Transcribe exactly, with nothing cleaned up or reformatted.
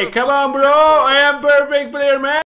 Hey, come on, bro. I am perfect player, man.